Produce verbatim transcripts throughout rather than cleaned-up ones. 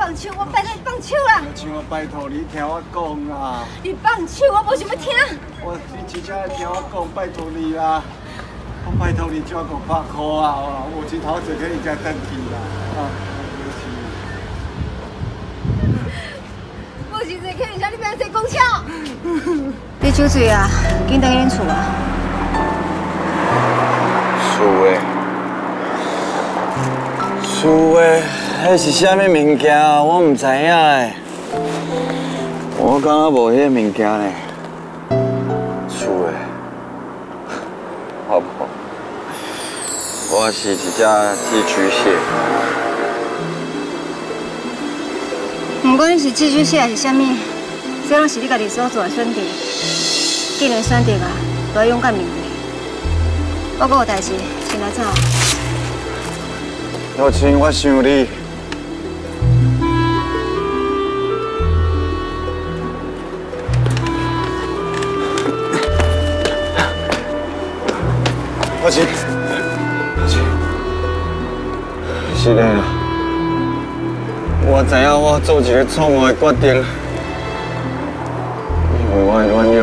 放手，我拜托你放手啦！阿像我拜托你听我讲啦！你放手，我无想要听。我你真正听我讲，拜托你啦！我拜托你，借我五百块啊！有钱头坐起，你才等去啦！啊，对不起。 你酒醉啊，紧等去恁厝啊。厝诶，厝诶，迄是啥物物件？我唔知影诶。我感觉无迄物件呢。厝诶，好不好？我是一只寄居蟹。 不管你是寄居蟹还是啥物，这拢是你家己所做的选择。既然选择啊，就要勇敢面对。我阁有代志，先来走。若青，我想你。若青，若青，是的。 我知影，我做一个错误的决定，因为我的软弱，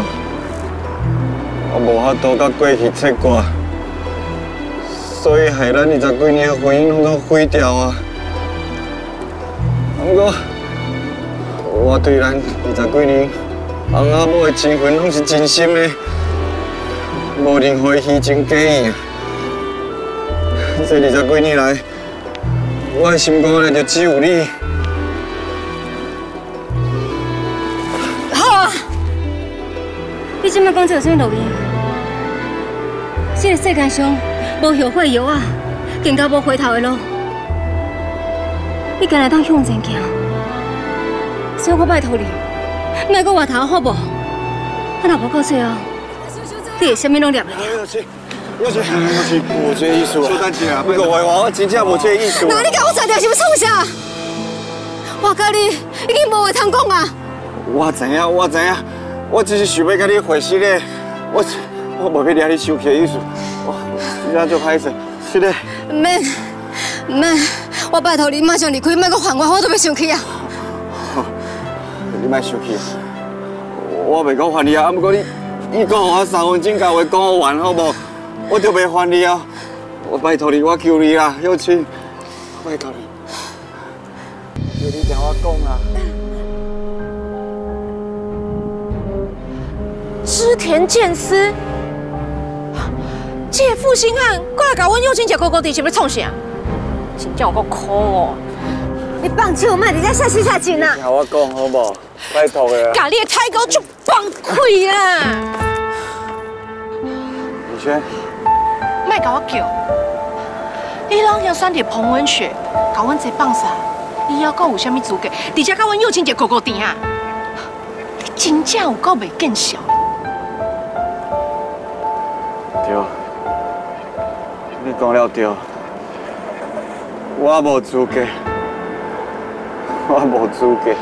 我无法度甲过去切割，所以害咱二十几年的婚姻拢都毁掉啊。不过，我对咱二十几年翁仔某的情分拢是真心的，无任何虚情假意。这二十几年来，我的心肝内就只有你。 你即摆讲这有啥路用？这个世界上无后悔药啊，更加无回头的路。你今日当向前行，所以我拜托你，莫阁回头好无？咱若无到最后，你会啥物拢念袂了。我是我是无这意思啊！苏丹姐啊，别误会我，我真正无这意思。那你甲我吵架是要创啥？我甲你已经无话通讲啊！我知影，我知影。 我只是想要跟你回失嘞，我我无要惹你生气的意思，我这样就歹势，是嘞。免免，我拜托你马上离开，莫阁烦我，我都要生气啊！你莫生气，我袂讲烦你啊，啊不过你你讲我三分钟甲话讲完好无？我就袂烦你啊！我拜托你，我求你啦，幼青，拜托你，求你听我讲啊！ 织田健司，这负心汉过来搞阮幼青姐哥哥弟，想要创啥？真正有够苦哦！你放手嘛，你再下死下劲啊！听我讲好无？拜托个。甲你的胎沟就放开啦！宇轩，莫甲我叫，你拢要选择彭文雪，甲阮这放啥？你还阁有啥物资格？而且甲阮幼青姐哥哥弟啊，你真正有够袂见笑。 对，你讲了对，我无资格，我无资格。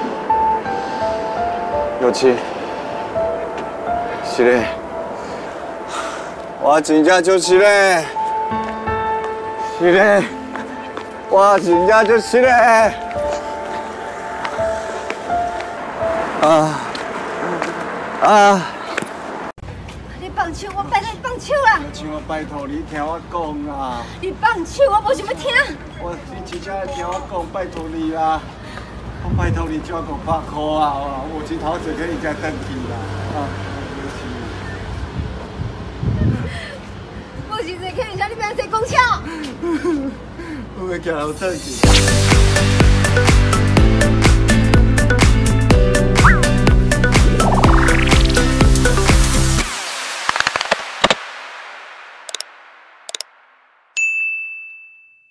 尤其，是嘞，我真正就是嘞，是嘞，我真正就是嘞。啊啊！你放手，我拜你。 放手啦！阿像我拜托你听我讲啦！你放手，我无想要听。我你真正要听我讲，拜托你啦！我拜托你，借我五百块啊！有钱头坐起，你才等去啦！啊，对不起。有钱坐起，而且你变坐公车。我会叫人等去。